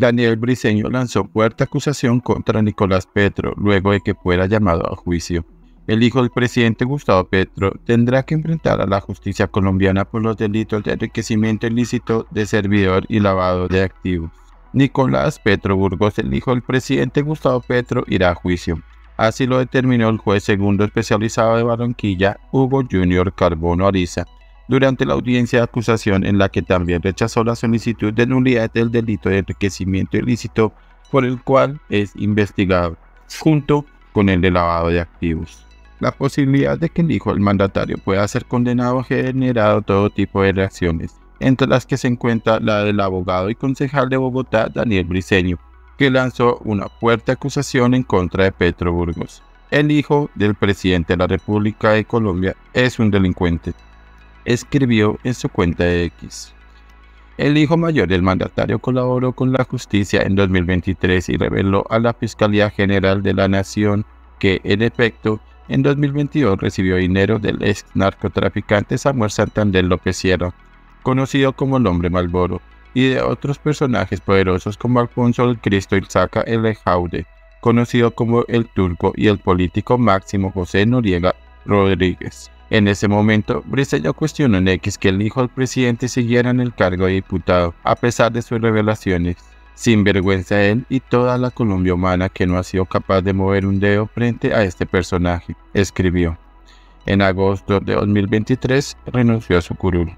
Daniel Briceño lanzó fuerte acusación contra Nicolás Petro luego de que fuera llamado a juicio. El hijo del presidente Gustavo Petro tendrá que enfrentar a la justicia colombiana por los delitos de enriquecimiento ilícito de servidor y lavado de activos. Nicolás Petro Burgos, el hijo del presidente Gustavo Petro, irá a juicio. Así lo determinó el juez segundo especializado de Barranquilla, Hugo Junior Carbono Ariza, durante la audiencia de acusación en la que también rechazó la solicitud de nulidad del delito de enriquecimiento ilícito por el cual es investigado, junto con el de lavado de activos. La posibilidad de que el hijo del mandatario pueda ser condenado ha generado todo tipo de reacciones, entre las que se encuentra la del abogado y concejal de Bogotá, Daniel Briceño, que lanzó una fuerte acusación en contra de Petro Burgos. El hijo del presidente de la República de Colombia es un delincuente, escribió en su cuenta de X. El hijo mayor del mandatario colaboró con la justicia en 2023 y reveló a la Fiscalía General de la Nación que, en efecto, en 2022 recibió dinero del ex narcotraficante Samuel Santander López-Sierra, conocido como el Hombre Malboro, y de otros personajes poderosos como Alfonso el Cristo Isaca L. Jaude, conocido como el Turco, y el político Máximo José Noriega Rodríguez. En ese momento, Briceño cuestionó en X que el hijo del presidente siguiera en el cargo de diputado, a pesar de sus revelaciones. Sin vergüenza él y toda la Colombia humana que no ha sido capaz de mover un dedo frente a este personaje, escribió. En agosto de 2023 renunció a su curul.